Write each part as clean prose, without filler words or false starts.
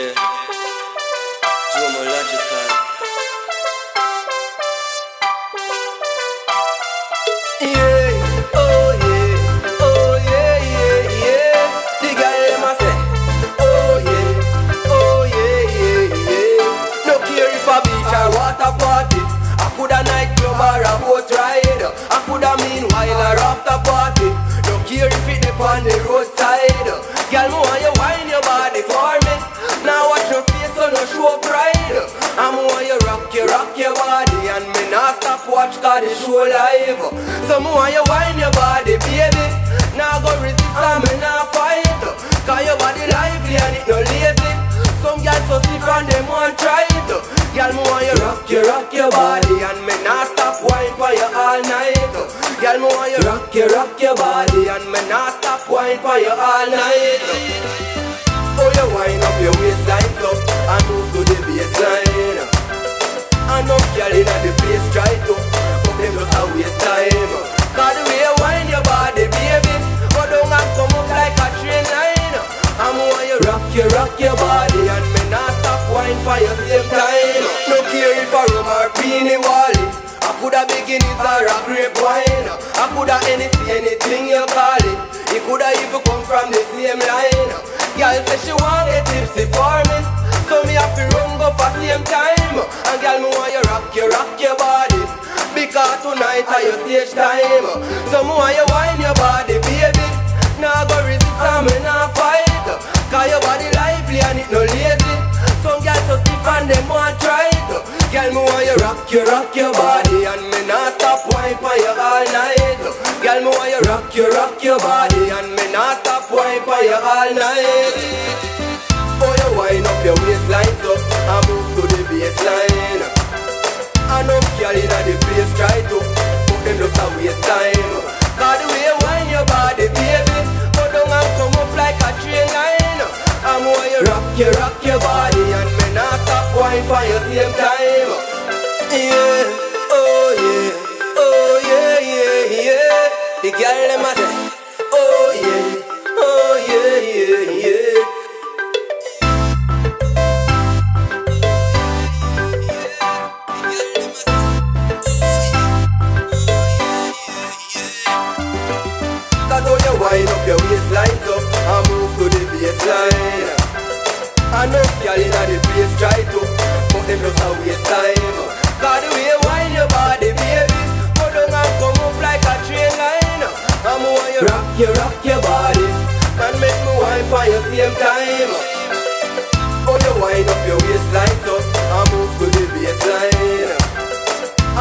Yeah, zoomological. Yeah, oh yeah, oh yeah, yeah, yeah. The girl in my face. Oh yeah, yeah, yeah. No care if a beach or water party, I could a night club or a boat ride, I could a meanwhile or after party. No care if it dip on the roadside, girl, me want you wine your body for me. Now watch your face, so no show pride. I'm want you rock your body, and me not stop watch 'cause the show live. So me want you wine your body, baby. Now go resist and me not fight, 'cause your body lively and it no lazy. Some girls so stiff and them want try it. Girl, me want you rock your body, and me not stop wine for you all night. Girl, me want you rock your body, and me not stop wine for you all night. Oh, you wind up your waistline up and move to the baseline. And no girl inna the place try to, but them just a waste time. 'Cause the way you wind your body, baby, go down and come up like a train line. I'm want you rock your body, and me not stop wine for you same time. No care if a rum or peeny wally, I coulda bikinis or a grape wine. I coulda anything you call it. It coulda even come from the same line. Girl say she want get tipsy for me, so me have to run go for same time. And girl, me want you rock your body, because tonight are your stage time. So me want you wind your body, baby. Now go resist and me not fight, 'cause your body lively and it no lazy. Some girls so stiff and them want try it. Girl, me want you rock your body, and me not stop wine for you all night. Girl, me want you rock your body, and me not stop wine for you all night. Oh, you wind up your waistline up and move to the baseline. Enough girl inna the place try to, but them just a waste time. 'Cause the way you wind your body, baby, go down and come up like a train line. I'm want you rock your body, and me not stop wine for you same time. Yeah, oh yeah, oh yeah, yeah, yeah. The girl dem a say, oh yeah. Wind up your waistline up and move to the baseline. Enough girl inna the place try to, but them just a waste time. 'Cause the way you wind your body, baby, go down and come up like a train line. I'm want you rock your body, and make me wine for you same time. Oh, you wind up your waistline up and move to the baseline.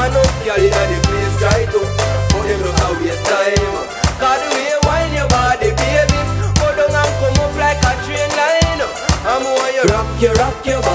Enough girl inna the place try to, but them just a waste time. 'Cause the way you wind your body, baby, go down and come up like a train line. I'm want you rock your